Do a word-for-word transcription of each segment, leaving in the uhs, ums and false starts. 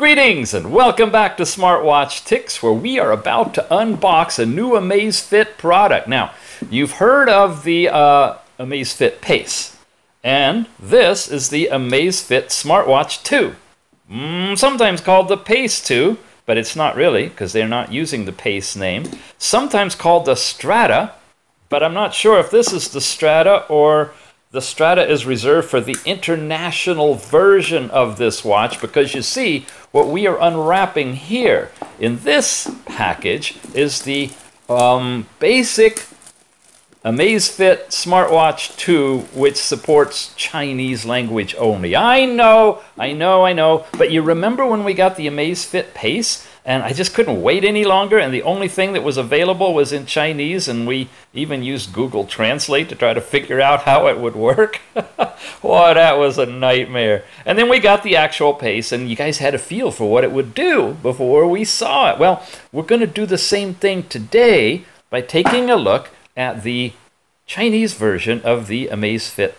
Greetings and welcome back to Smartwatch Ticks, where we are about to unbox a new Amazfit product. Now, you've heard of the uh, Amazfit Pace, and this is the Amazfit Smartwatch two. Mm, sometimes called the Pace two, but it's not really, because they're not using the Pace name. Sometimes called the Strata, but I'm not sure if this is the Strata or... The Strata is reserved for the international version of this watch, because you see what we are unwrapping here in this package is the um, basic Amazfit Smartwatch two, which supports Chinese language only. I know, I know, I know, but you remember when we got the Amazfit Pace? And I just couldn't wait any longer, and the only thing that was available was in Chinese, and we even used Google Translate to try to figure out how it would work. Boy, that was a nightmare. And then we got the actual Pace, and you guys had a feel for what it would do before we saw it. Well, we're going to do the same thing today by taking a look at the Chinese version of the Amazfit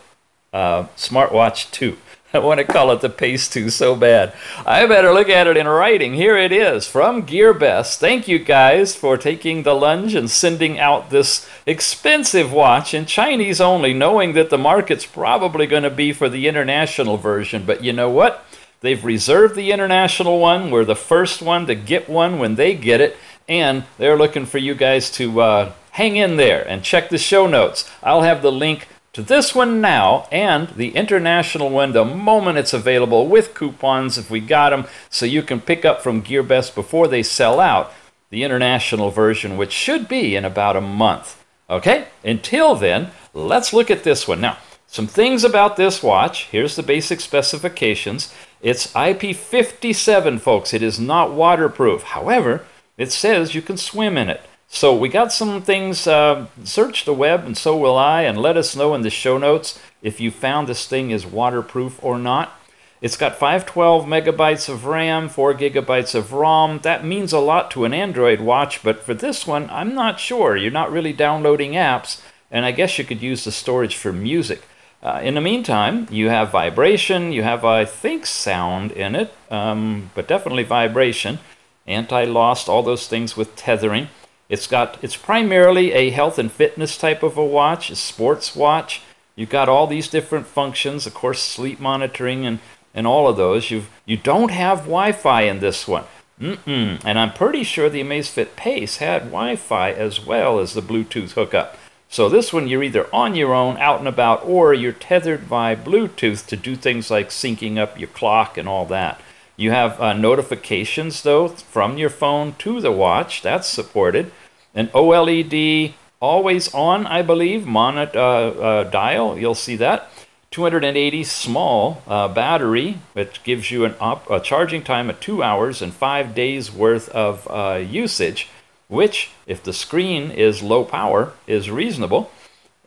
uh, Smartwatch two. I want to call it the Pace two so bad. I better look at it in writing. Here it is from Gearbest. Thank you guys for taking the lunge and sending out this expensive watch in Chinese only, knowing that the market's probably going to be for the international version. But you know what? They've reserved the international one. We're the first one to get one when they get it. And they're looking for you guys to uh, hang in there and check the show notes. I'll have the link to this one now and the international one the moment it's available, with coupons if we got them, so you can pick up from Gearbest before they sell out the international version, which should be in about a month. Okay, until then, let's look at this one. Now, some things about this watch. Here's the basic specifications. It's I P fifty-seven, folks. It is not waterproof. However, it says you can swim in it. So we got some things, uh, search the web, and so will I, and let us know in the show notes if you found this thing is waterproof or not. It's got five twelve megabytes of RAM, four gigabytes of ROM. That means a lot to an Android watch, but for this one, I'm not sure. You're not really downloading apps, and I guess you could use the storage for music. Uh, in the meantime, you have vibration, you have, I think, sound in it, um, but definitely vibration, anti-lost, all those things with tethering. It's got, it's primarily a health and fitness type of a watch, a sports watch. You've got all these different functions, of course, sleep monitoring and, and all of those. You've, you don't have Wi-Fi in this one. Mm-mm. And I'm pretty sure the Amazfit Pace had Wi-Fi as well as the Bluetooth hookup. So this one, you're either on your own, out and about, or you're tethered by Bluetooth to do things like syncing up your clock and all that. You have uh, notifications, though, from your phone to the watch. That's supported. An OLED always on, I believe, monitor uh, uh, dial. You'll see that. two hundred eighty small uh, battery, which gives you an op a charging time of two hours and five days worth of uh, usage, which, if the screen is low power, is reasonable.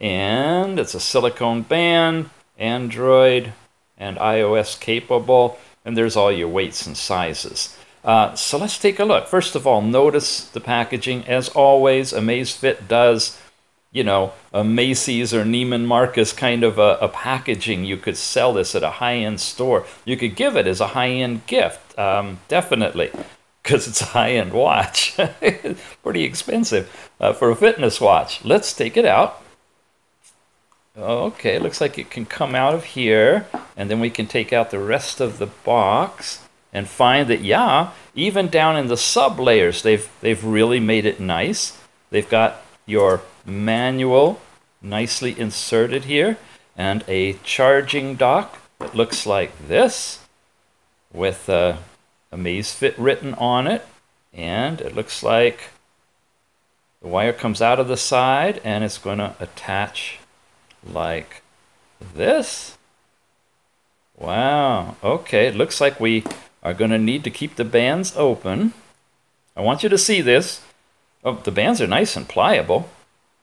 And it's a silicone band, Android and iOS capable. And there's all your weights and sizes. Uh, so let's take a look. First of all, notice the packaging. As always, Amazfit does, you know, a Macy's or Neiman Marcus kind of a, a packaging. You could sell this at a high-end store. You could give it as a high-end gift, um, definitely, because it's a high-end watch. Pretty expensive uh, for a fitness watch. Let's take it out. Okay, looks like it can come out of here, and then we can take out the rest of the box and find that, yeah, even down in the sub layers, they've they've really made it nice. They've got your manual nicely inserted here, and a charging dock that looks like this, with uh, Amazfit written on it, and it looks like the wire comes out of the side, and it's going to attach like this. Wow, okay, it looks like we are going to need to keep the bands open. I want you to see this. Oh, the bands are nice and pliable,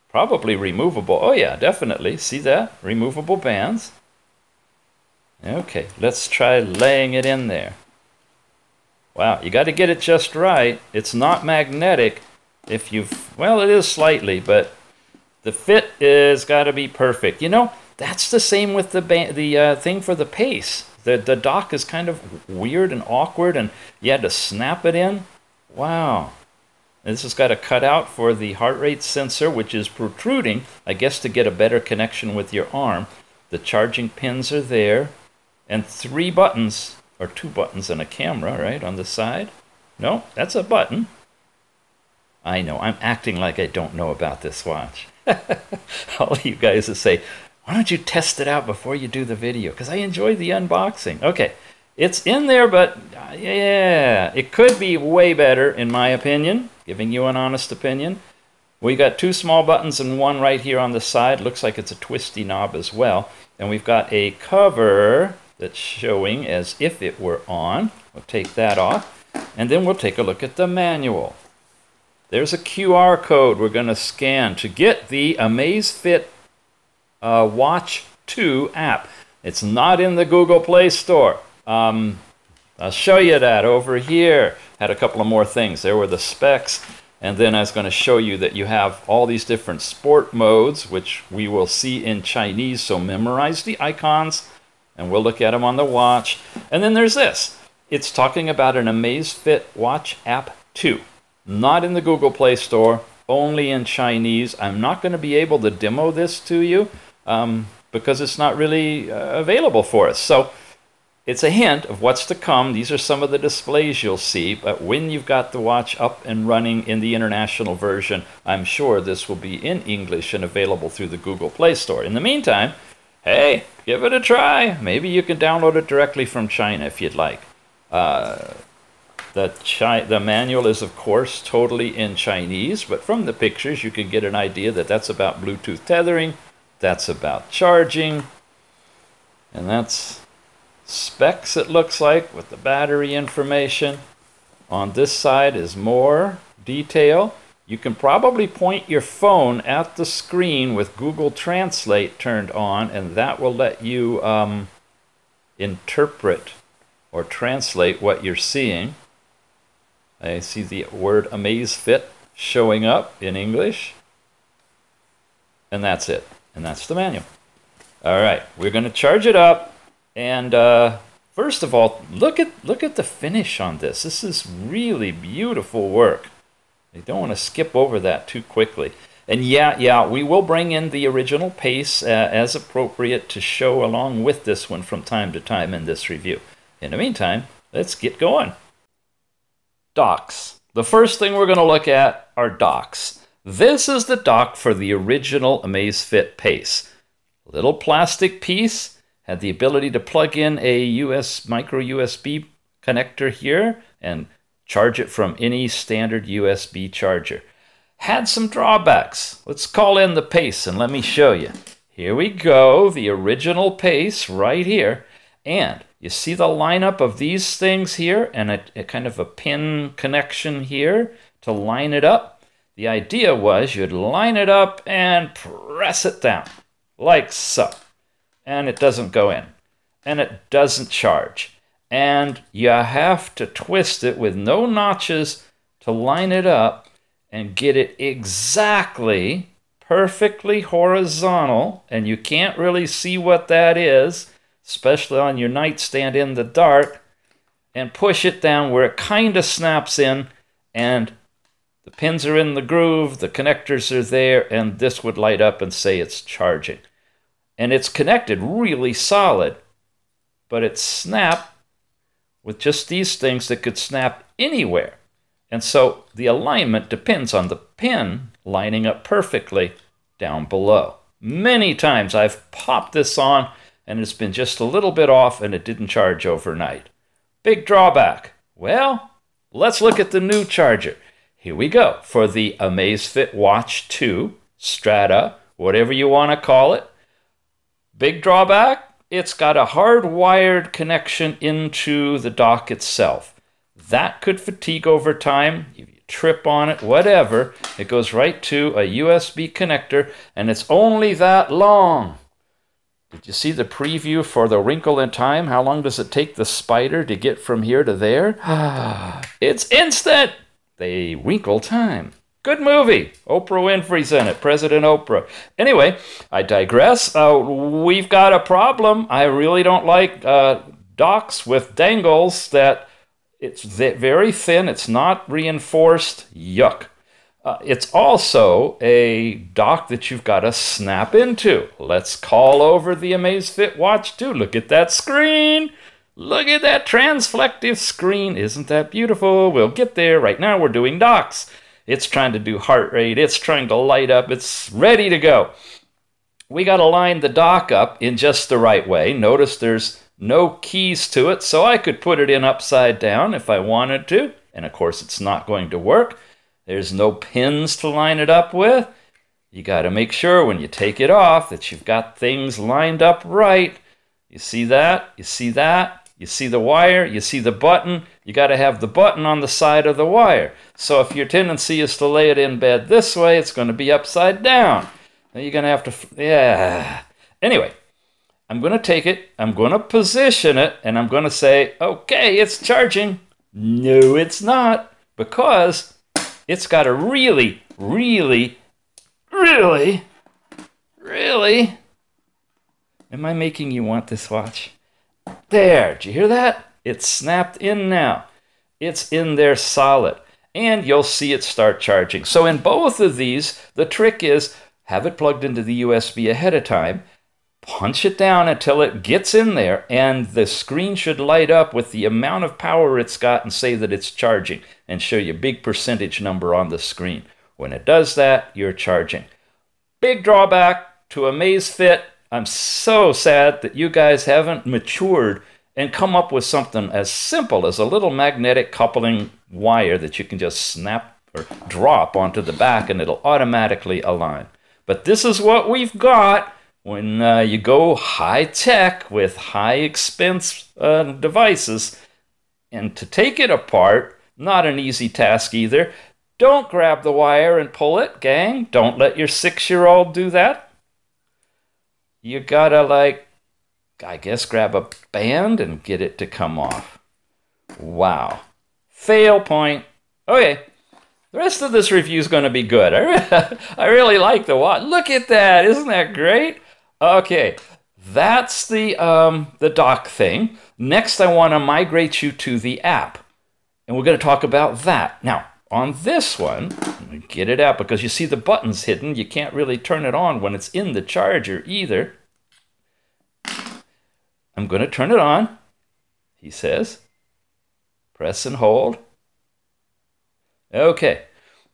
probably removable. Oh yeah, definitely, see that? Removable bands. Okay, let's try laying it in there. Wow, you got to get it just right. It's not magnetic. If you've, well, it is slightly, but the fit is got to be perfect. You know, that's the same with the, the uh, thing for the Pace. The, the dock is kind of weird and awkward, and you had to snap it in. Wow. And this has got a cutout for the heart rate sensor, which is protruding, I guess, to get a better connection with your arm. The charging pins are there, and three buttons, or two buttons and a camera, right, on the side. No, that's a button. I know, I'm acting like I don't know about this watch. All you guys that say, why don't you test it out before you do the video? Because I enjoy the unboxing. Okay, it's in there, but uh, yeah, it could be way better, in my opinion. Giving you an honest opinion. We got two small buttons and one right here on the side. Looks like it's a twisty knob as well. And we've got a cover that's showing as if it were on. We'll take that off. And then we'll take a look at the manual. There's a Q R code we're going to scan to get the Amazfit uh, Watch two app. It's not in the Google Play Store. Um, I'll show you that over here. Had a couple of more things. There were the specs, and then I was going to show you that you have all these different sport modes, which we will see in Chinese, so memorize the icons, and we'll look at them on the watch. And then there's this. It's talking about an Amazfit Watch app two. Not in the Google Play Store, only in Chinese. I'm not going to be able to demo this to you um, because it's not really uh, available for us. So it's a hint of what's to come. These are some of the displays you'll see, but when you've got the watch up and running in the international version, I'm sure this will be in English and available through the Google Play Store. In the meantime, hey, give it a try. Maybe you can download it directly from China if you'd like. Uh, The, chi the manual is, of course, totally in Chinese, but from the pictures you can get an idea that that's about Bluetooth tethering, that's about charging, and that's specs, it looks like, with the battery information. On this side is more detail. You can probably point your phone at the screen with Google Translate turned on, and that will let you um, interpret or translate what you're seeing. I see the word Amazfit showing up in English. And that's it. And that's the manual. All right, we're going to charge it up. And uh, first of all, look at, look at the finish on this. This is really beautiful work. I don't want to skip over that too quickly. And yeah, yeah, we will bring in the original Pace uh, as appropriate to show along with this one from time to time in this review. In the meantime, let's get going. Docks. The first thing we're going to look at are docks. This is the dock for the original Amazfit Pace. A little plastic piece, had the ability to plug in a U S micro U S B connector here and charge it from any standard U S B charger. Had some drawbacks. Let's call in the Pace and let me show you. Here we go, the original Pace right here. And you see the lineup of these things here and a, a kind of a pin connection here to line it up. The idea was you'd line it up and press it down, like so. And it doesn't go in. And it doesn't charge. And you have to twist it with no notches to line it up and get it exactly, perfectly horizontal. And you can't really see what that is, especially on your nightstand in the dark, and push it down where it kind of snaps in, and the pins are in the groove, the connectors are there, and this would light up and say it's charging. And it's connected really solid, but it snapped with just these things that could snap anywhere. And so the alignment depends on the pin lining up perfectly down below. Many times I've popped this on, and it's been just a little bit off, and it didn't charge overnight. Big drawback. Well, let's look at the new charger. Here we go. For the Amazfit Watch two, Strata, whatever you want to call it. Big drawback, it's got a hardwired connection into the dock itself. That could fatigue over time. You trip on it, whatever. It goes right to a U S B connector, and it's only that long. Did you see the preview for the Wrinkle in Time? How long does it take the spider to get from here to there? It's instant! They wrinkle time. Good movie. Oprah Winfrey's in it. President Oprah. Anyway, I digress. Uh, we've got a problem. I really don't like uh, docks with dangles that it's very thin, it's not reinforced, yuck. Uh, it's also a dock that you've got to snap into. Let's call over the Amazfit Watch two. Look at that screen. Look at that transflective screen. Isn't that beautiful? We'll get there. Right now we're doing docks. It's trying to do heart rate. It's trying to light up. It's ready to go. We got to line the dock up in just the right way. Notice there's no keys to it, so I could put it in upside down if I wanted to. And of course, it's not going to work. There's no pins to line it up with. You got to make sure when you take it off that you've got things lined up right. You see that? You see that? You see the wire? You see the button? You got to have the button on the side of the wire. So if your tendency is to lay it in bed this way, it's going to be upside down. Now you're going to have to, yeah. Anyway, I'm going to take it. I'm going to position it. And I'm going to say, okay, it's charging. No, it's not. Because it's got to really, really, really, really. Am I making you want this watch? There, did you hear that? It's snapped in now. It's in there solid. And you'll see it start charging. So in both of these, the trick is have it plugged into the U S B ahead of time. Punch it down until it gets in there, and the screen should light up with the amount of power it's got and say that it's charging and show you a big percentage number on the screen. When it does that, you're charging. Big drawback to Amazfit. I'm so sad that you guys haven't matured and come up with something as simple as a little magnetic coupling wire that you can just snap or drop onto the back and it'll automatically align. But this is what we've got. When uh, you go high-tech with high-expense uh, devices, and to take it apart, not an easy task either. Don't grab the wire and pull it, gang. Don't let your six-year-old do that. You gotta, like, I guess grab a band and get it to come off. Wow. Fail point. Okay. The rest of this review is going to be good. I, re I really like the watch. Look at that. Isn't that great? Okay, that's the, um, the dock thing. Next, I want to migrate you to the app, and we're going to talk about that. Now, on this one, let me get it out because you see the button's hidden. You can't really turn it on when it's in the charger either. I'm going to turn it on, he says. Press and hold. Okay,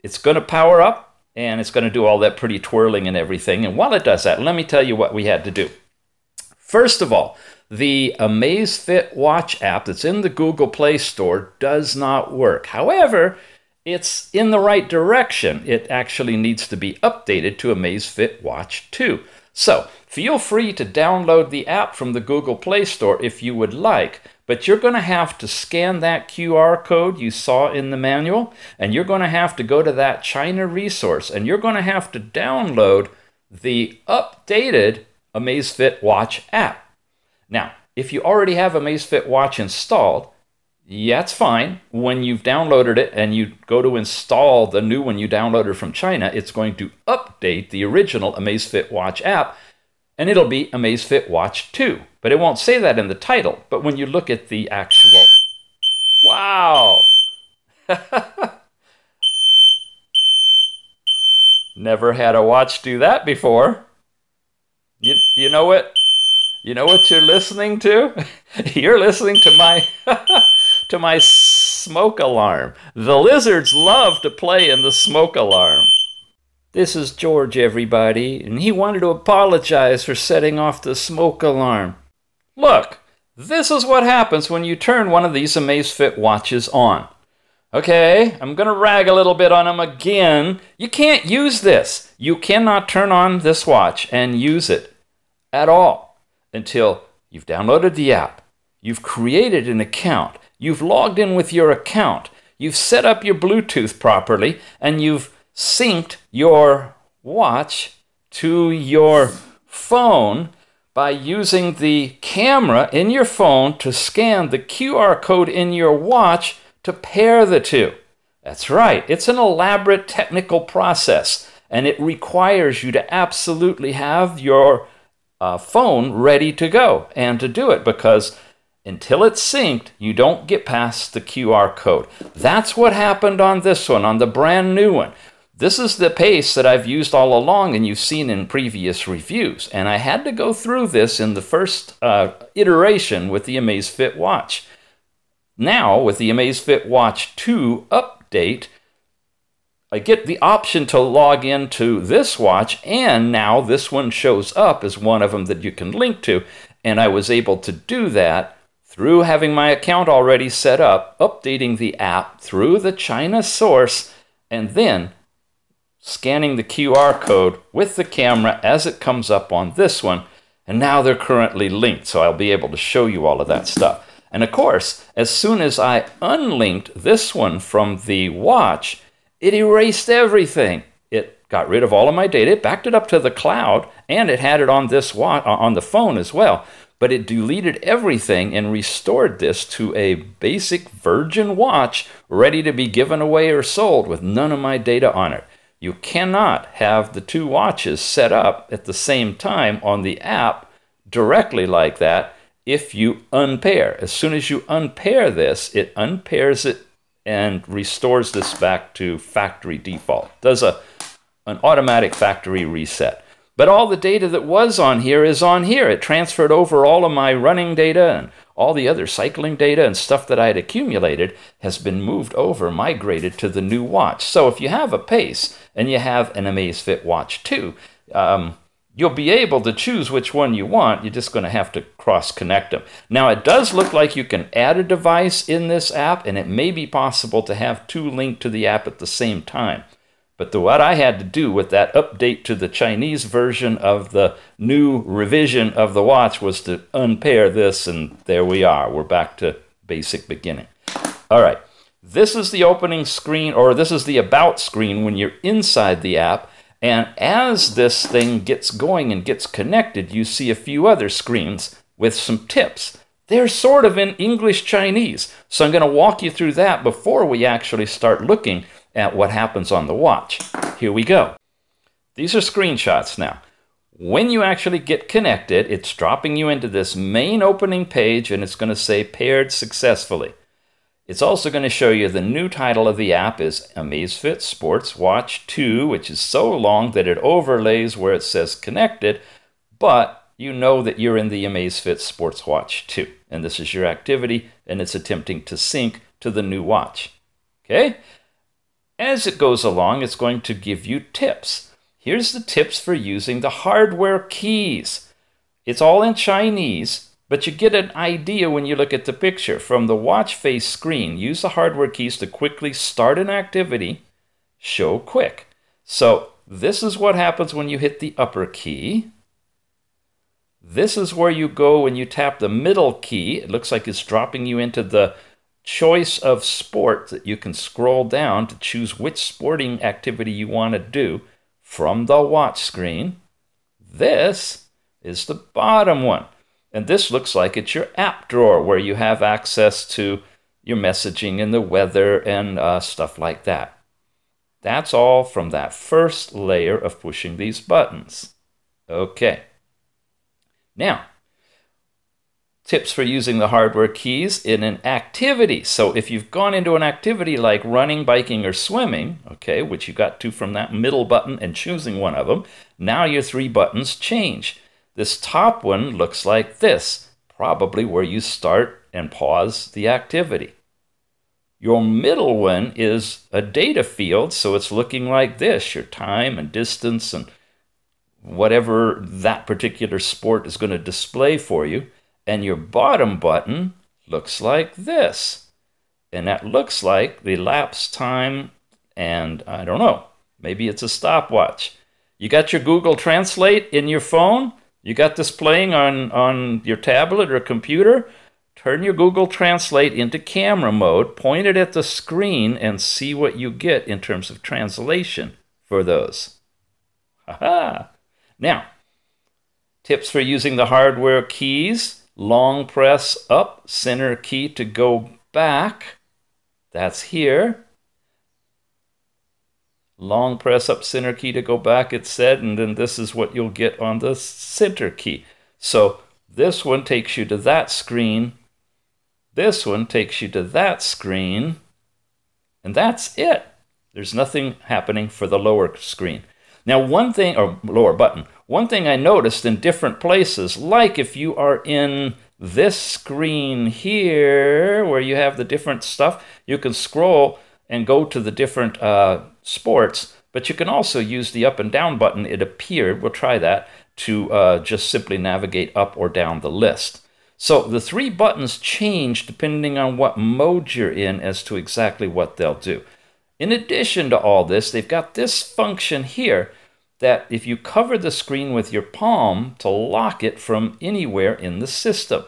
it's going to power up. And it's going to do all that pretty twirling and everything. And while it does that, let me tell you what we had to do. First of all, the Amazfit Watch app that's in the Google Play Store does not work. However, it's in the right direction. It actually needs to be updated to Amazfit Watch two. So feel free to download the app from the Google Play Store if you would like. But you're going to have to scan that Q R code you saw in the manual, and you're going to have to go to that China resource, and you're going to have to download the updated Amazfit Watch app. Now, if you already have Amazfit Watch installed, yeah, it's fine. When you've downloaded it and you go to install the new one you downloaded from China, it's going to update the original Amazfit Watch app, and it'll be Amazfit Watch two. But it won't say that in the title. But when you look at the actual... Wow! Never had a watch do that before. You, you know what? You know what you're listening to? You're listening to my... to my smoke alarm. The lizards love to play in the smoke alarm. This is George, everybody, and he wanted to apologize for setting off the smoke alarm. Look, this is what happens when you turn one of these Amazfit watches on. Okay, I'm going to rag a little bit on them again. You can't use this. You cannot turn on this watch and use it at all until you've downloaded the app, you've created an account, you've logged in with your account, you've set up your Bluetooth properly, and you've synced your watch to your phone by using the camera in your phone to scan the Q R code in your watch to pair the two. That's right. It's an elaborate technical process, and it requires you to absolutely have your uh, phone ready to go and to do it because until it's synced, you don't get past the Q R code. That's what happened on this one, on the brand new one. This is the Pace that I've used all along and you've seen in previous reviews. And I had to go through this in the first uh, iteration with the Amazfit Watch. Now, with the Amazfit Watch two update, I get the option to log into this watch, and now this one shows up as one of them that you can link to. And I was able to do that through having my account already set up, updating the app through the China source, and then scanning the Q R code with the camera as it comes up on this one, and now they're currently linked, so I'll be able to show you all of that stuff. And of course, as soon as I unlinked this one from the watch, it erased everything. It got rid of all of my data, it backed it up to the cloud, and it had it on this watch, on the phone as well, but it deleted everything and restored this to a basic virgin watch ready to be given away or sold with none of my data on it. You cannot have the two watches set up at the same time on the app directly like that if you unpair. As soon as you unpair this, it unpairs it and restores this back to factory default. Does a, an automatic factory reset. But all the data that was on here is on here. It transferred over all of my running data and all the other cycling data and stuff that I had accumulated has been moved over, migrated to the new watch. So if you have a Pace and you have an Amazfit Watch two, um, you'll be able to choose which one you want. You're just going to have to cross-connect them. Now, it does look like you can add a device in this app, and it may be possible to have two linked to the app at the same time. But the, what I had to do with that update to the Chinese version of the new revision of the watch was to unpair this, and there we are. We're back to basic beginning. All right, this is the opening screen, or this is the about screen when you're inside the app. And as this thing gets going and gets connected, you see a few other screens with some tips. They're sort of in English-Chinese, so I'm going to walk you through that before we actually start looking at what happens on the watch. Here we go. These are screenshots now. When you actually get connected, it's dropping you into this main opening page and it's going to say paired successfully. It's also going to show you the new title of the app is Amazfit Sports Watch two, which is so long that it overlays where it says connected, but you know that you're in the Amazfit Sports Watch two. And this is your activity and it's attempting to sync to the new watch. Okay? As it goes along, it's going to give you tips. Here's the tips for using the hardware keys. It's all in Chinese, but you get an idea when you look at the picture. From the watch face screen, use the hardware keys to quickly start an activity, show quick. So this is what happens when you hit the upper key. This is where you go when you tap the middle key. It looks like it's dropping you into the choice of sport that you can scroll down to choose which sporting activity you want to do from the watch screen. This is the bottom one. And this looks like it's your app drawer where you have access to your messaging and the weather and uh, stuff like that. That's all from that first layer of pushing these buttons. Okay. Now, tips for using the hardware keys in an activity. So if you've gone into an activity like running, biking, or swimming, okay, which you got to from that middle button and choosing one of them, now your three buttons change. This top one looks like this, probably where you start and pause the activity. Your middle one is a data field, so it's looking like this, your time and distance and whatever that particular sport is going to display for you. And your bottom button looks like this. And that looks like the elapsed time and I don't know, maybe it's a stopwatch. You got your Google Translate in your phone. You got this playing on, on your tablet or computer. Turn your Google Translate into camera mode, point it at the screen and see what you get in terms of translation for those. Haha. Now, tips for using the hardware keys. Long press up, center key to go back. That's here. Long press up, center key to go back, it said, and then this is what you'll get on the center key. So this one takes you to that screen. This one takes you to that screen, and that's it. There's nothing happening for the lower screen. Now, one thing, or lower button, one thing I noticed in different places, like if you are in this screen here, where you have the different stuff, you can scroll and go to the different uh, sports, but you can also use the up and down button, it appeared, we'll try that, to uh, just simply navigate up or down the list. So the three buttons change depending on what mode you're in as to exactly what they'll do. In addition to all this, they've got this function here that if you cover the screen with your palm to lock it from anywhere in the system,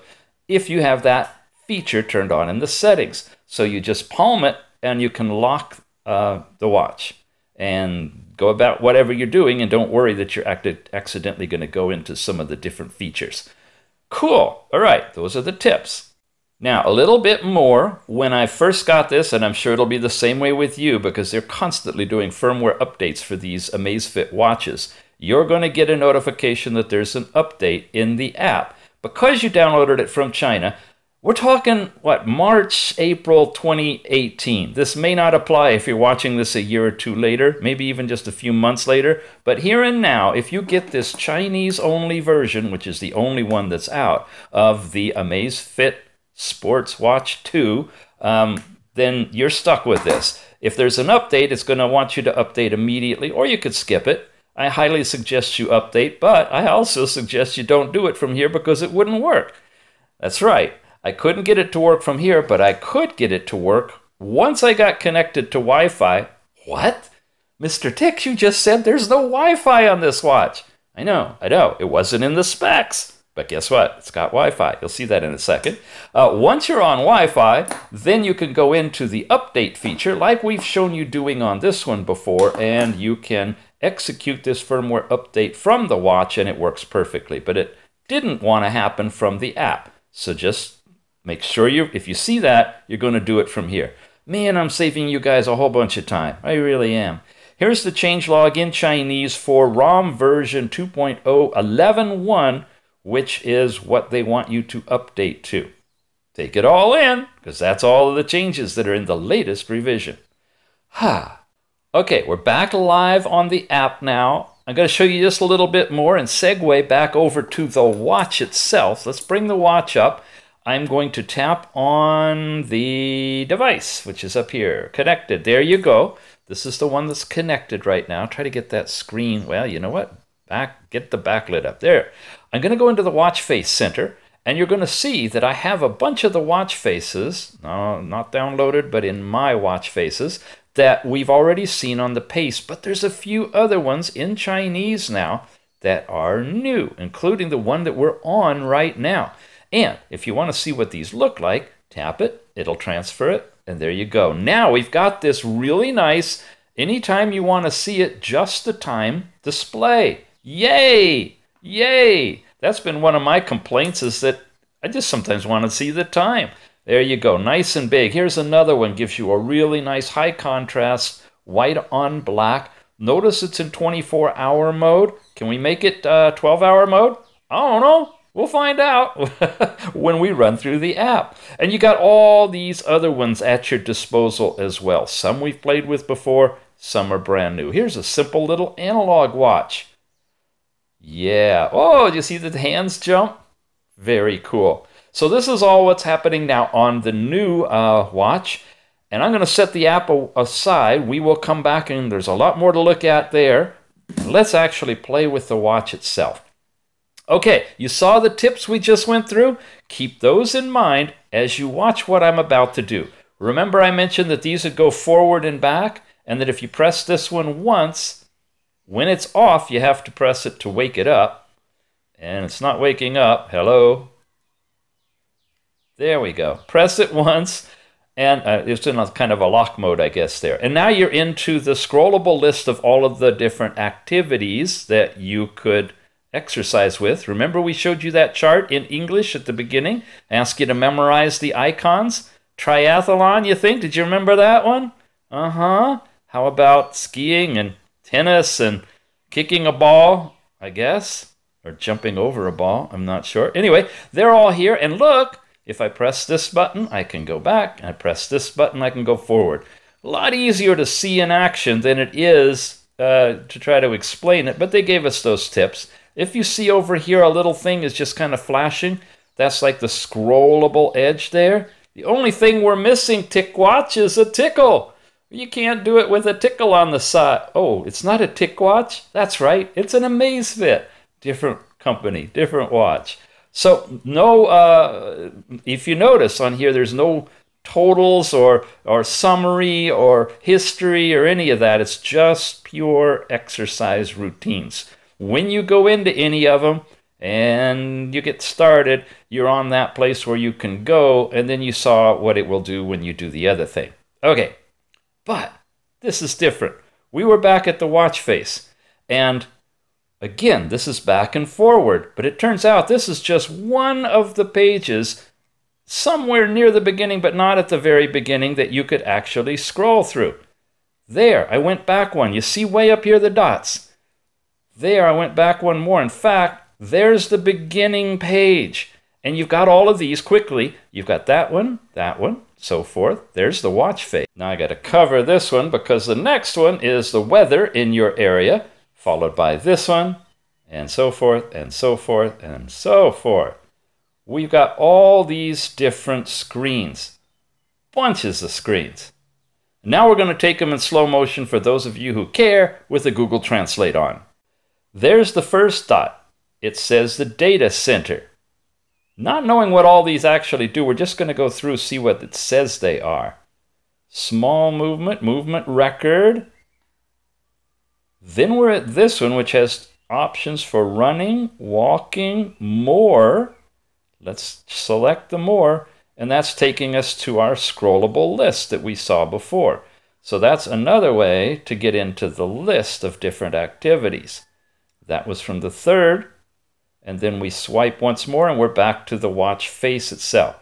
if you have that feature turned on in the settings. So you just palm it and you can lock uh, the watch and go about whatever you're doing, and don't worry that you're acted, accidentally going to go into some of the different features. Cool. All right, those are the tips. Now, a little bit more, when I first got this, and I'm sure it'll be the same way with you because they're constantly doing firmware updates for these Amazfit watches, you're going to get a notification that there's an update in the app. Because you downloaded it from China, we're talking, what, March, April twenty eighteen. This may not apply if you're watching this a year or two later, maybe even just a few months later. But here and now, if you get this Chinese-only version, which is the only one that's out, of the Amazfit Sports Watch two, um, then you're stuck with this. If there's an update, it's going to want you to update immediately, or you could skip it. I highly suggest you update, but I also suggest you don't do it from here because it wouldn't work. That's right. I couldn't get it to work from here, but I could get it to work once I got connected to Wi-Fi. What? Mister Ticks, you just said there's no Wi-Fi on this watch. I know, I know. It wasn't in the specs. But guess what? It's got Wi-Fi. You'll see that in a second. Uh, once you're on Wi-Fi, then you can go into the update feature like we've shown you doing on this one before, and you can execute this firmware update from the watch, and it works perfectly. But it didn't want to happen from the app. So just make sure you, if you see that, you're going to do it from here. Man, I'm saving you guys a whole bunch of time. I really am. Here's the changelog in Chinese for ROM version two point oh eleven point one. Which is what they want you to update to. Take it all in, because that's all of the changes that are in the latest revision. Ha! Okay, we're back live on the app now. I'm going to show you just a little bit more and segue back over to the watch itself. Let's bring the watch up. I'm going to tap on the device, which is up here, connected. There you go. This is the one that's connected right now. Try to get that screen. Well, you know what? Back, get the backlit up there. I'm going to go into the watch face center, and you're going to see that I have a bunch of the watch faces, no, not downloaded, but in my watch faces, that we've already seen on the Pace, but there's a few other ones in Chinese now that are new, including the one that we're on right now. And if you want to see what these look like, tap it, it'll transfer it, and there you go. Now we've got this really nice, anytime you want to see it, just the time display. Yay! Yay! That's been one of my complaints, is that I just sometimes want to see the time. There you go, nice and big. Here's another one, gives you a really nice high contrast, white on black. Notice it's in twenty-four hour mode. Can we make it uh, twelve hour mode? I don't know. We'll find out when we run through the app. And you got all these other ones at your disposal as well. Some we've played with before, some are brand new. Here's a simple little analog watch. Yeah. Oh, do you see the hands jump? Very cool. So this is all what's happening now on the new uh, watch. And I'm going to set the app aside. We will come back, and there's a lot more to look at there. Let's actually play with the watch itself. Okay, you saw the tips we just went through? Keep those in mind as you watch what I'm about to do. Remember I mentioned that these would go forward and back, and that if you press this one once, when it's off, you have to press it to wake it up. And it's not waking up. Hello. There we go. Press it once. And uh, it's in a kind of a lock mode, I guess, there. And now you're into the scrollable list of all of the different activities that you could exercise with. Remember we showed you that chart in English at the beginning? Ask you to memorize the icons. Triathlon, you think? Did you remember that one? Uh-huh. How about skiing and tennis and kicking a ball, I guess, or jumping over a ball, I'm not sure. Anyway, they're all here, and look, If I press this button, I can go back. I press this button, I can go forward. A lot easier to see in action than it is uh, to try to explain it, but they gave us those tips. If you see over here a little thing is just kind of flashing, that's like the scrollable edge there. The only thing we're missing, Tick Watch, is a tickle. You can't do it with a tickle on the side. Oh, it's not a Tick Watch? That's right, it's an Amazfit. Different company, different watch. So no, uh, if you notice on here, there's no totals or, or summary or history or any of that. It's just pure exercise routines. When you go into any of them and you get started, you're on that place where you can go, and then you saw what it will do when you do the other thing. Okay, but this is different. We were back at the watch face, and again, this is back and forward, but it turns out this is just one of the pages somewhere near the beginning, but not at the very beginning, that you could actually scroll through. There, I went back one. You see way up here the dots. There, I went back one more. In fact, there's the beginning page. And you've got all of these quickly. You've got that one, that one, so forth. There's the watch face. Now I got to cover this one because the next one is the weather in your area, followed by this one, and so forth, and so forth, and so forth. We've got all these different screens, bunches of screens. Now we're going to take them in slow motion for those of you who care with the Google Translate on. There's the first dot. It says the data center. Not knowing what all these actually do, we're just going to go through, see what it says they are. Small movement, movement record. Then we're at this one, which has options for running, walking, more. Let's select the more, and that's taking us to our scrollable list that we saw before. So that's another way to get into the list of different activities. That was from the third, and then we swipe once more, and we're back to the watch face itself.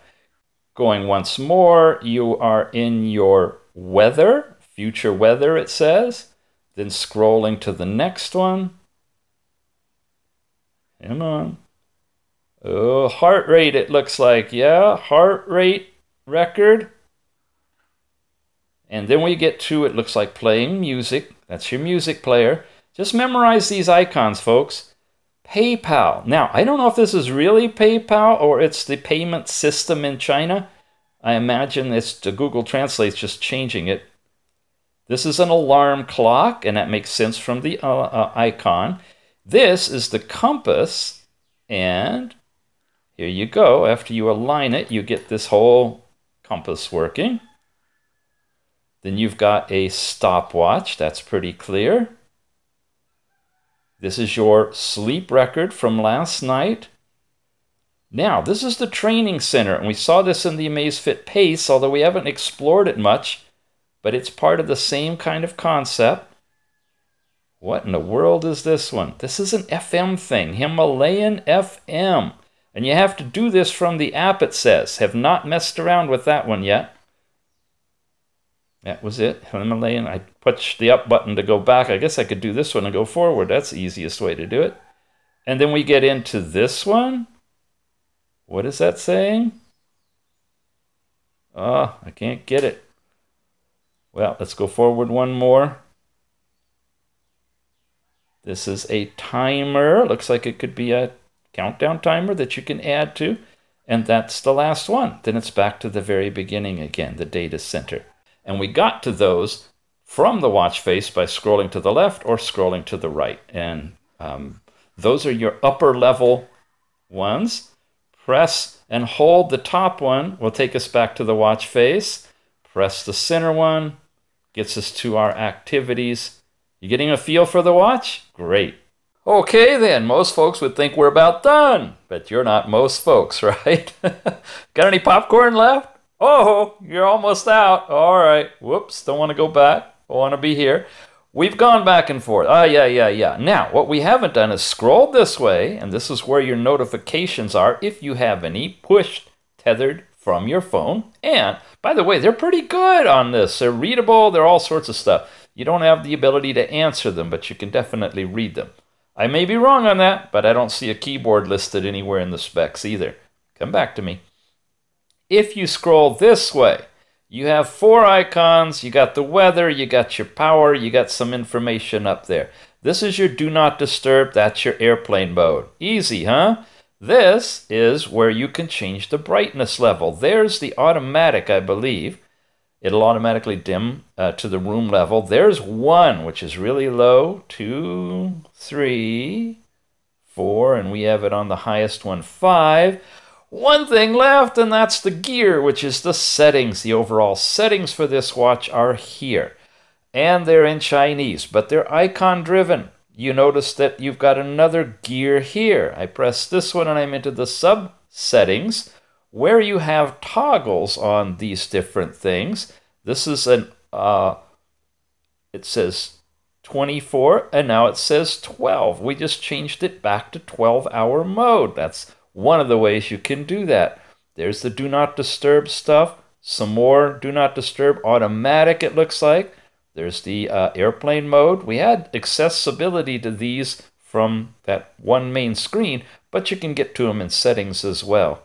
Going once more, you are in your weather, future weather it says. Then scrolling to the next one. Come on. Oh, heart rate, it looks like. Yeah, heart rate record. And then we get to, it looks like playing music. That's your music player. Just memorize these icons, folks. PayPal. Now, I don't know if this is really PayPal or it's the payment system in China. I imagine it's the Google Translate's just changing it. This is an alarm clock, and that makes sense from the uh, uh, icon. This is the compass, and here you go. After you align it, you get this whole compass working. Then you've got a stopwatch. That's pretty clear. This is your sleep record from last night. Now, this is the training center, and we saw this in the Amazfit Pace, although we haven't explored it much. But it's part of the same kind of concept. What in the world is this one? This is an F M thing, Himalayan F M. And you have to do this from the app, it says. Have not messed around with that one yet. That was it, Himalayan. I pushed the up button to go back. I guess I could do this one and go forward. That's the easiest way to do it. And then we get into this one. What is that saying? Oh, I can't get it. Well, let's go forward one more. This is a timer. Looks like it could be a countdown timer that you can add to. And that's the last one. Then it's back to the very beginning again, the data center. And we got to those from the watch face by scrolling to the left or scrolling to the right. And um, those are your upper level ones. Press and hold the top one will take us back to the watch face. Press the center one. Gets us to our activities. You getting a feel for the watch? Great. Okay then, most folks would think we're about done, but you're not most folks, right? Got any popcorn left? Oh, you're almost out. All right, whoops, don't want to go back. I want to be here. We've gone back and forth. Ah, yeah, yeah, yeah. Now, what we haven't done is scrolled this way, and this is where your notifications are, if you have any, pushed, tethered from your phone. And by the way, they're pretty good on this. They're readable. They're all sorts of stuff. You don't have the ability to answer them, but you can definitely read them. I may be wrong on that, but I don't see a keyboard listed anywhere in the specs either. Come back to me. If you scroll this way, you have four icons. You got the weather, you got your power, you got some information up there. This is your do not disturb, that's your airplane mode. Easy, huh? This is where you can change the brightness level. There's the automatic, I believe. It'll automatically dim uh, to the room level. There's one, which is really low, two, three, four, and we have it on the highest one, five. One thing left, and that's the gear, which is the settings. The overall settings for this watch are here. And they're in Chinese, but they're icon-driven. You notice that you've got another gear here. I press this one and I'm into the sub-settings, where you have toggles on these different things. This is an, uh, it says twenty-four, and now it says twelve. We just changed it back to twelve hour mode. That's one of the ways you can do that. There's the do not disturb stuff. Some more do not disturb, automatic it looks like. There's the uh, airplane mode. We had accessibility to these from that one main screen, but you can get to them in settings as well.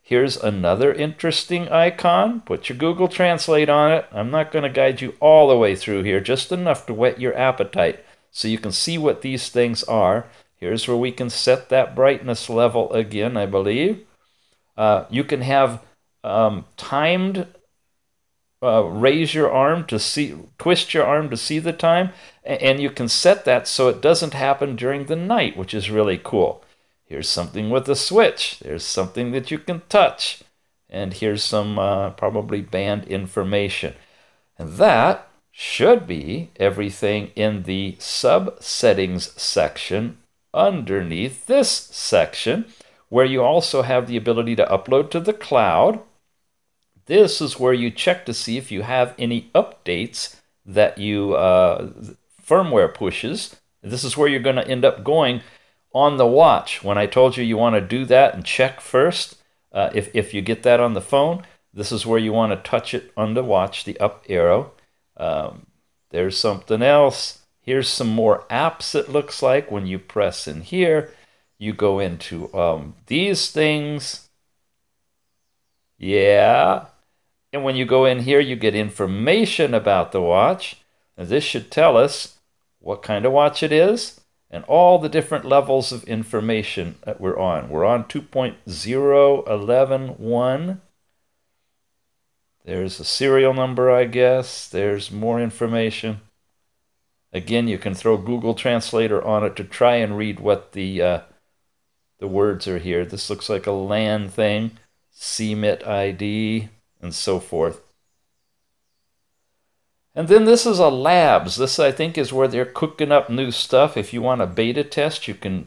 Here's another interesting icon. Put your Google Translate on it. I'm not going to guide you all the way through here, just enough to whet your appetite so you can see what these things are. Here's where we can set that brightness level again, I believe. Uh, you can have um, timed, uh, raise your arm to see, twist your arm to see the time, and you can set that so it doesn't happen during the night, which is really cool. Here's something with a switch. There's something that you can touch. And here's some uh, probably band information. And that should be everything in the sub-settings section underneath this section, where you also have the ability to upload to the cloud. This is where you check to see if you have any updates that you uh, firmware pushes. This is where you're going to end up going on the watch. When I told you you want to do that and check first, uh, if, if you get that on the phone, this is where you want to touch it on the watch, the up arrow. Um, there's something else. Here's some more apps, it looks like. When you press in here, you go into um, these things. Yeah. And when you go in here, you get information about the watch. And this should tell us what kind of watch it is, and all the different levels of information that we're on. We're on two point zero eleven one. There's a serial number, I guess. There's more information. Again, you can throw Google Translator on it to try and read what the, uh, the words are here. This looks like a LAN thing, C M I T I D, and so forth. And then this is a labs. This, I think, is where they're cooking up new stuff. If you want a beta test, you can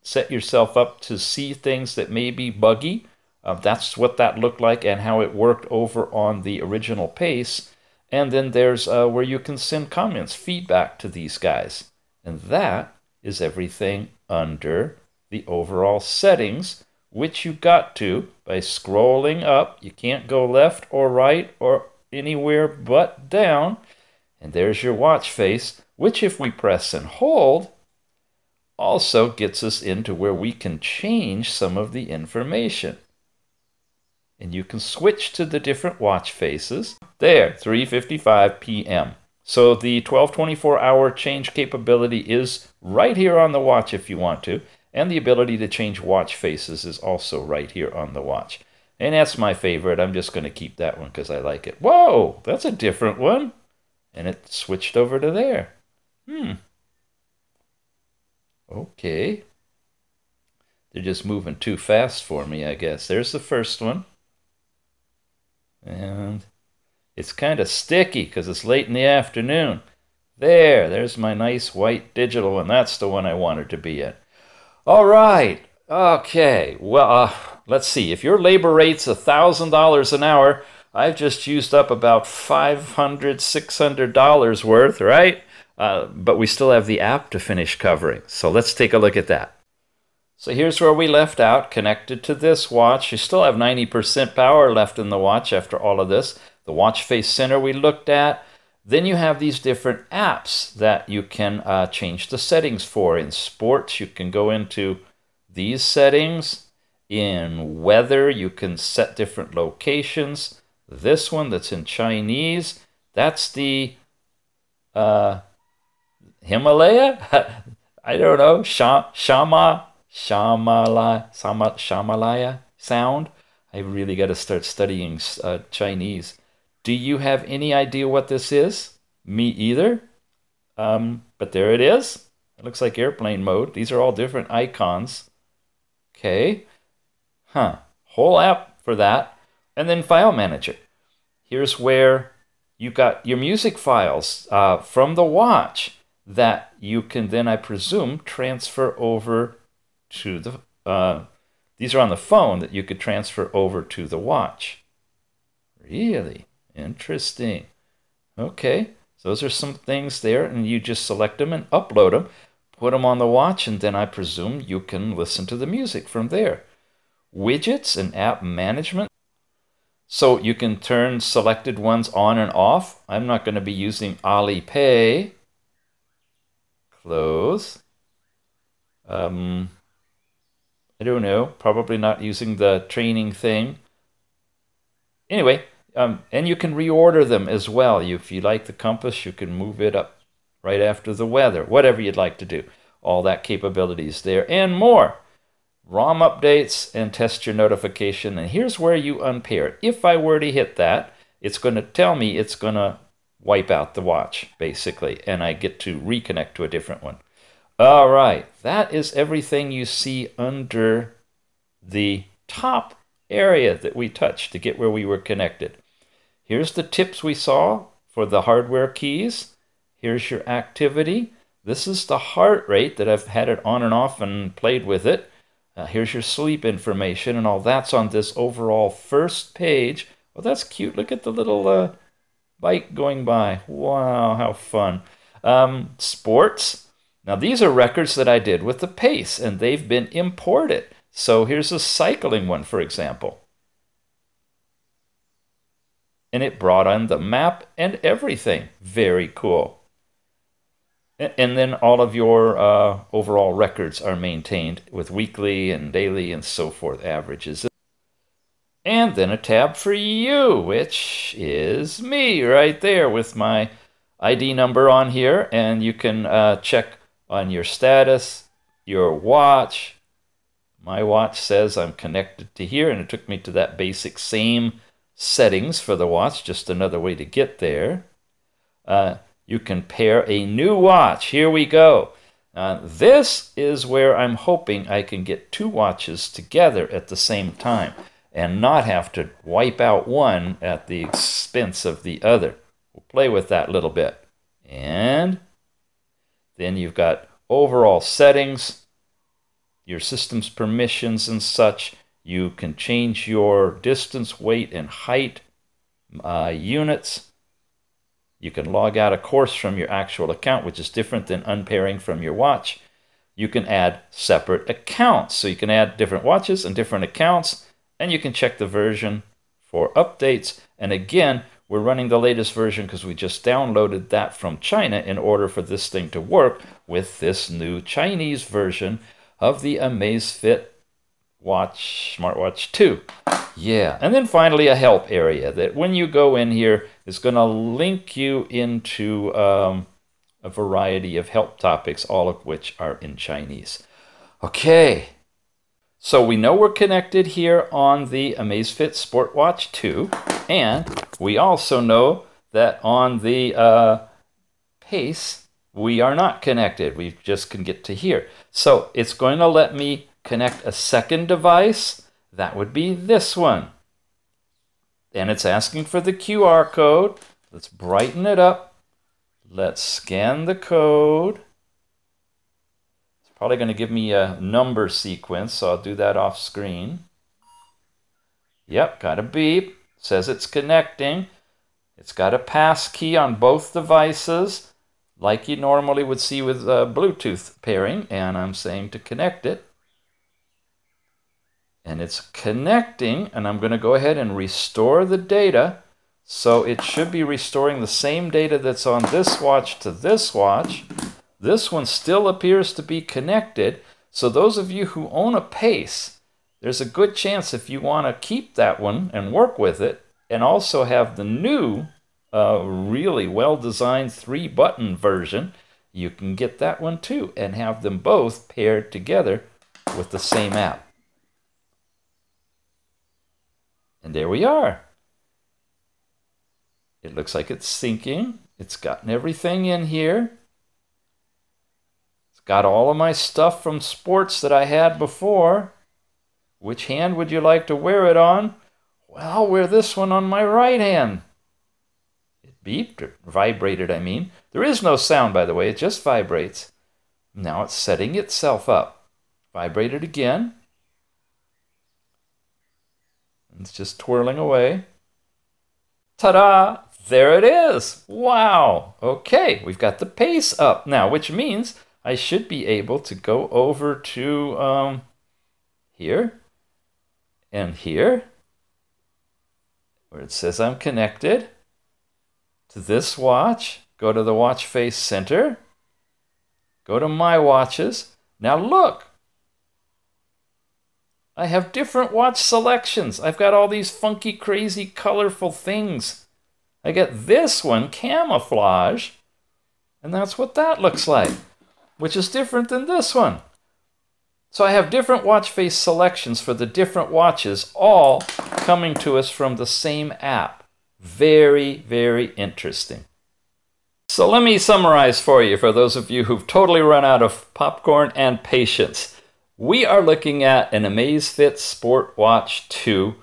set yourself up to see things that may be buggy. Uh, that's what that looked like and how it worked over on the original Pace. And then there's uh, where you can send comments, feedback to these guys. And that is everything under the overall settings, which you got to by scrolling up. You can't go left or right or anywhere but down. And there's your watch face, which if we press and hold, also gets us into where we can change some of the information. And you can switch to the different watch faces. There, three fifty-five p m So the twelve twenty-four hour change capability is right here on the watch if you want to. And the ability to change watch faces is also right here on the watch. And that's my favorite. I'm just going to keep that one because I like it. Whoa, that's a different one. And it switched over to there. Hmm. Okay. They're just moving too fast for me, I guess. There's the first one. And it's kind of sticky because it's late in the afternoon. There, there's my nice white digital one. That's the one I wanted to be in. All right. Okay. Well, uh, let's see. If your labor rate's one thousand dollars an hour, I've just used up about five hundred, six hundred dollars worth, right? Uh, but we still have the app to finish covering. So let's take a look at that. So here's where we left out, connected to this watch. You still have ninety percent power left in the watch after all of this. The watch face center we looked at. Then you have these different apps that you can uh, change the settings for. In sports, you can go into these settings. in weather. You can set different locations. This one that's in Chinese, that's the uh, Himalaya? I don't know, Shama, Shama, Shamala, Shamalaya sound. I really got to start studying uh, Chinese. Do you have any idea what this is? Me either. Um, but there it is. It looks like airplane mode. These are all different icons. Okay. Huh. Whole app for that. And then file manager. Here's where you got your music files uh, from the watch that you can then, I presume, transfer over to the... Uh, these are on the phone that you could transfer over to the watch. Really interesting. Okay. So those are some things there, and you just select them and upload them, put them on the watch, and then I presume you can listen to the music from there. Widgets and app management. So you can turn selected ones on and off. I'm not going to be using Alipay. Close. Um, I don't know. Probably not using the training thing. Anyway. Um, and you can reorder them as well. You, if you like the compass, you can move it up right after the weather, whatever you'd like to do. All that capability is there and more. ROM updates and test your notification. And here's where you unpair it. If I were to hit that, it's going to tell me it's going to wipe out the watch, basically. And I get to reconnect to a different one. All right. That is everything you see under the top area that we touched to get where we were connected. Here's the tips we saw for the hardware keys. Here's your activity. This is the heart rate that I've had it on and off and played with it. Uh, here's your sleep information, and all that's on this overall first page. Well, that's cute. Look at the little uh, bike going by. Wow, how fun. Um, sports. Now, these are records that I did with the Pace, and they've been imported. So here's a cycling one, for example. And it brought on the map and everything. Very cool. And then all of your uh, overall records are maintained with weekly and daily and so forth averages. And then a tab for you, which is me right there with my I D number on here. And you can uh, check on your status, your watch. My watch says I'm connected to here, and it took me to that basic same settings for the watch, just another way to get there. Uh, you can pair a new watch. Here we go. Uh, this is where I'm hoping I can get two watches together at the same time and not have to wipe out one at the expense of the other. We'll play with that a little bit. And then you've got overall settings, your system's permissions and such. You can change your distance, weight, and height uh, units. You can log out a course from your actual account, which is different than unpairing from your watch. You can add separate accounts. So you can add different watches and different accounts, and you can check the version for updates. And again, we're running the latest version because we just downloaded that from China in order for this thing to work with this new Chinese version of the Amazfit Watch, Smartwatch two. Yeah, and then finally a help area that when you go in here is going to link you into um, a variety of help topics, all of which are in Chinese. Okay, so we know we're connected here on the Amazfit Sports Watch two, and we also know that on the uh, Pace, we are not connected. We just can get to here. So it's going to let me connect a second device. That would be this one. And it's asking for the Q R code. Let's brighten it up. Let's scan the code. It's probably going to give me a number sequence, so I'll do that off screen. Yep, got a beep. It says it's connecting. It's got a pass key on both devices, like you normally would see with uh, Bluetooth pairing, and I'm saying to connect it. And it's connecting, and I'm going to go ahead and restore the data. So it should be restoring the same data that's on this watch to this watch. This one still appears to be connected. So those of you who own a Pace, there's a good chance if you want to keep that one and work with it, and also have the new uh, really well-designed three-button version, you can get that one too and have them both paired together with the same app. And there we are. It looks like it's syncing. It's gotten everything in here. It's got all of my stuff from sports that I had before. Which hand would you like to wear it on? Well, I'll wear this one on my right hand. It beeped, or vibrated, I mean. There is no sound, by the way. It just vibrates. Now it's setting itself up. Vibrate it again. It's just twirling away. Ta-da! There it is! Wow! Okay, we've got the pace up now, which means I should be able to go over to um, here and here, where it says I'm connected to this watch. Go to the watch face center. Go to my watches. Now look! I have different watch selections. I've got all these funky, crazy, colorful things. I got this one, camouflage, and that's what that looks like, which is different than this one. So I have different watch face selections for the different watches, all coming to us from the same app. Very, very interesting. So let me summarize for you, for those of you who've totally run out of popcorn and patience. We are looking at an Amazfit Sports Watch two,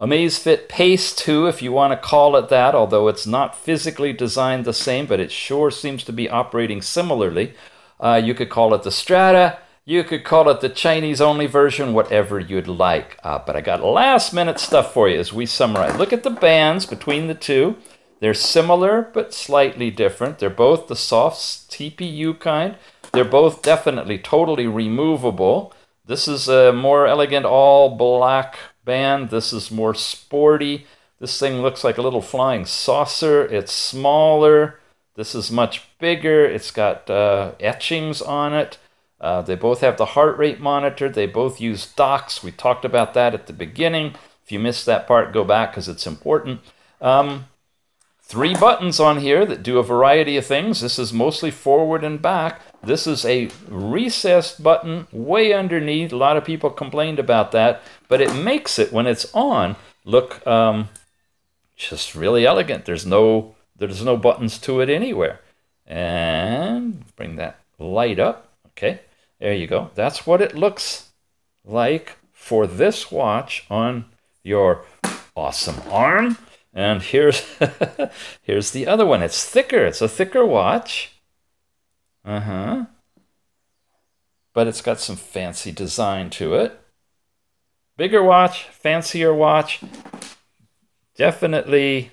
Amazfit Pace two if you want to call it that, although it's not physically designed the same, but it sure seems to be operating similarly. Uh, you could call it the Strata, you could call it the Chinese-only version, whatever you'd like. Uh, but I got last-minute stuff for you as we summarize. Look at the bands between the two. They're similar, but slightly different. They're both the soft T P U kind. They're both definitely totally removable. This is a more elegant all black band. This is more sporty. This thing looks like a little flying saucer. It's smaller. This is much bigger. It's got uh, etchings on it. Uh, they both have the heart rate monitor. They both use docks. We talked about that at the beginning. If you missed that part, go back because it's important. Um, Three buttons on here that do a variety of things. This is mostly forward and back. This is a recessed button way underneath. A lot of people complained about that, but it makes it, when it's on, look um, just really elegant. There's no, there's no buttons to it anywhere. And bring that light up. Okay, there you go. That's what it looks like for this watch on your awesome arm. And here's, here's the other one. It's thicker. It's a thicker watch. Uh-huh. But it's got some fancy design to it. Bigger watch, fancier watch. Definitely,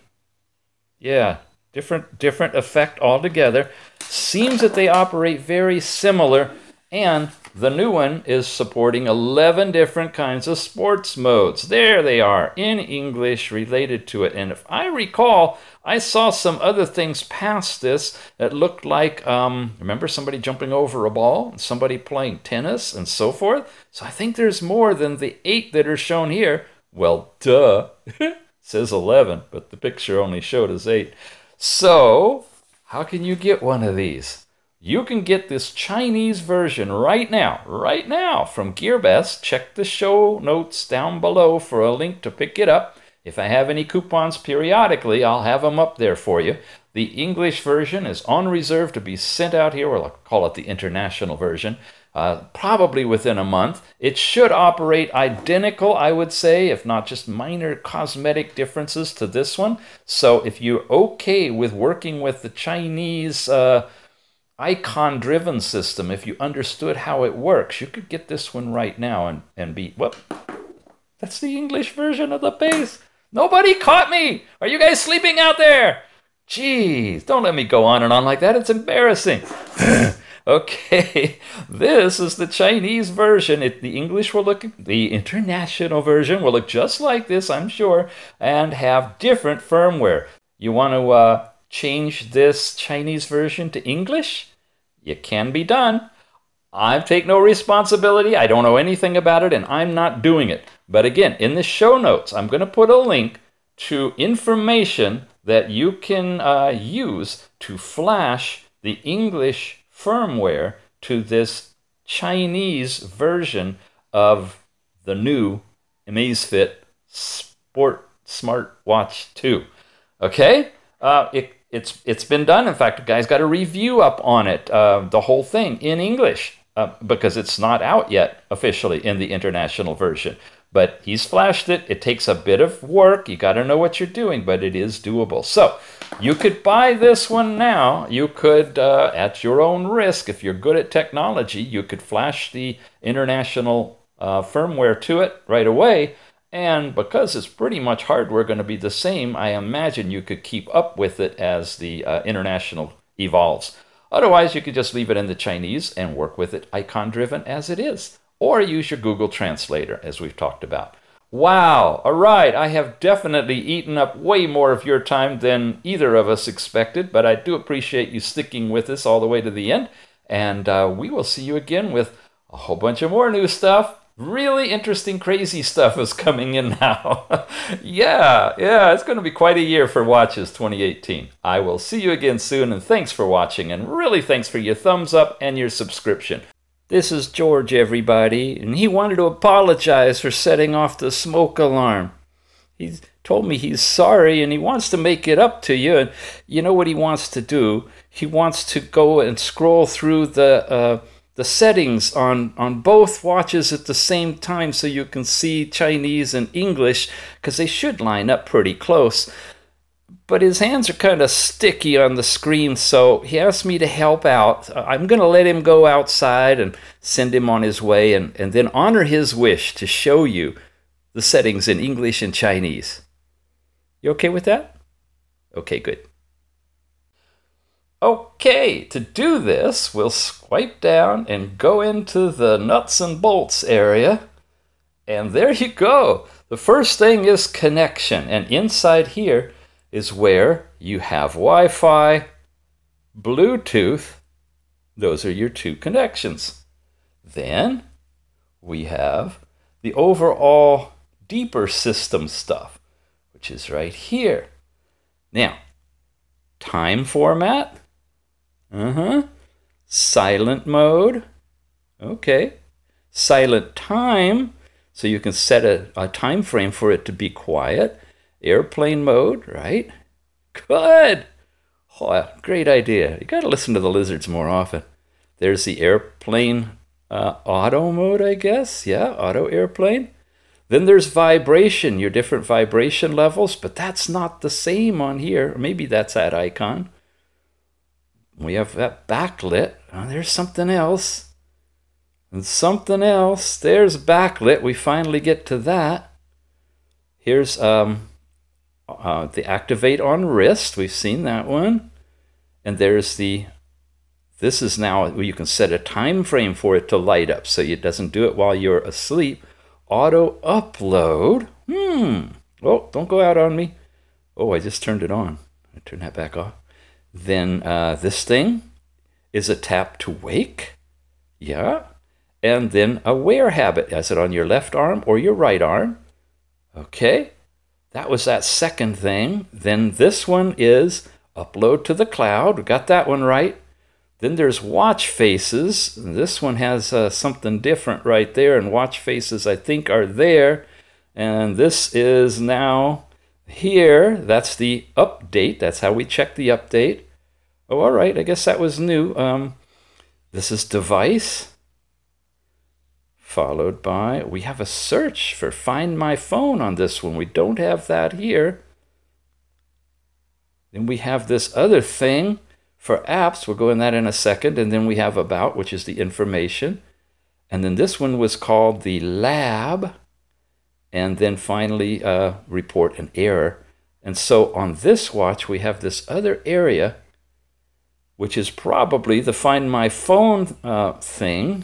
yeah, different, different effect altogether. Seems that they operate very similar. And the new one is supporting eleven different kinds of sports modes. There they are, in English, related to it. And if I recall, I saw some other things past this that looked like, um, remember somebody jumping over a ball, and somebody playing tennis, and so forth? So I think there's more than the eight that are shown here. Well, duh. It says eleven, but the picture only showed us eight. So, how can you get one of these? You can get this Chinese version right now, right now from Gearbest. Check the show notes down below for a link to pick it up. If I have any coupons periodically, I'll have them up there for you. The English version is on reserve to be sent out here, or I'll call it the international version, uh, probably within a month. It should operate identical, I would say, if not just minor cosmetic differences to this one. So if you're okay with working with the Chinese uh, icon-driven system, if you understood how it works, you could get this one right now and, and be, whoop, that's the English version of the Pace. Nobody caught me! Are you guys sleeping out there? Jeez, don't let me go on and on like that. It's embarrassing. Okay, this is the Chinese version. It, the English will look, the international version will look just like this, I'm sure, and have different firmware. You want to uh, change this Chinese version to English? It can be done. I take no responsibility, I don't know anything about it, and I'm not doing it. But again, in the show notes, I'm going to put a link to information that you can uh, use to flash the English firmware to this Chinese version of the new Amazfit Sports Smartwatch two. Okay? Uh, it, it's, it's been done. In fact, guys, got a review up on it, uh, the whole thing in English, uh, because it's not out yet officially in the international version. But he's flashed it. It takes a bit of work. You got to know what you're doing, but it is doable. So you could buy this one now. You could, uh, at your own risk, if you're good at technology, you could flash the international uh, firmware to it right away. And because it's pretty much hardware going to be the same, I imagine you could keep up with it as the uh, international evolves. Otherwise, you could just leave it in the Chinese and work with it icon-driven as it is. Or use your Google Translator, as we've talked about. Wow, all right, I have definitely eaten up way more of your time than either of us expected, but I do appreciate you sticking with us all the way to the end, and uh, we will see you again with a whole bunch of more new stuff. Really interesting, crazy stuff is coming in now. yeah, yeah, it's going to be quite a year for watches twenty eighteen. I will see you again soon, and thanks for watching, and really thanks for your thumbs up and your subscription. This is George, everybody, and he wanted to apologize for setting off the smoke alarm. He told me he's sorry, and he wants to make it up to you. And you know what he wants to do? He wants to go and scroll through the uh, the settings on, on both watches at the same time so you can see Chinese and English, because they should line up pretty close. But his hands are kind of sticky on the screen, so he asked me to help out. I'm going to let him go outside and send him on his way, and, and then honor his wish to show you the settings in English and Chinese. You okay with that? Okay, good. Okay, to do this, we'll swipe down and go into the nuts and bolts area. And there you go. The first thing is connection, and inside here is where you have Wi-Fi, Bluetooth. Those are your two connections. Then we have the overall deeper system stuff, which is right here. Now, time format, uh-huh. Silent mode, okay. Silent time, so you can set a, a time frame for it to be quiet. Airplane mode, right? Good! Oh, great idea. You gotta listen to the lizards more often. There's the airplane uh, auto mode, I guess. Yeah, auto airplane. Then there's vibration, your different vibration levels, but that's not the same on here. Maybe that's that icon. We have that backlit. Oh, there's something else. And something else. There's backlit. We finally get to that. Here's um. Uh, the activate on wrist, we've seen that one. And there's the, this is now where you can set a time frame for it to light up so it doesn't do it while you're asleep. Auto upload. Hmm. Oh, don't go out on me. Oh, I just turned it on. I turn that back off. Then uh, this thing is a tap to wake. Yeah. And then a wear habit. Is it on your left arm or your right arm? Okay. That was that second thing. Then this one is upload to the cloud. We got that one right. Then there's watch faces. This one has uh, something different right there, and watch faces I think are there. And this is now here. That's the update. That's how we check the update. Oh, all right. I guess that was new. Um, this is device. Followed by, we have a search for Find My Phone on this one. We don't have that here. Then we have this other thing for apps. We'll go in that in a second. And then we have About, which is the information. And then this one was called the Lab. And then finally, uh, Report an Error. And so on this watch, we have this other area, which is probably the Find My Phone uh, thing.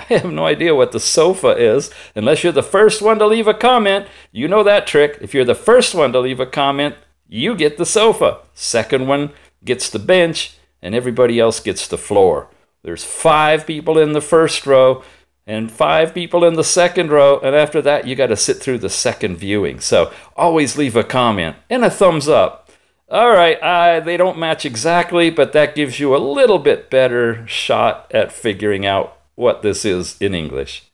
I have no idea what the sofa is, unless you're the first one to leave a comment. You know that trick. If you're the first one to leave a comment, you get the sofa. Second one gets the bench, and everybody else gets the floor. There's five people in the first row and five people in the second row. And after that, you got to sit through the second viewing. So always leave a comment and a thumbs up. All right, uh, they don't match exactly, but that gives you a little bit better shot at figuring out what this is in English.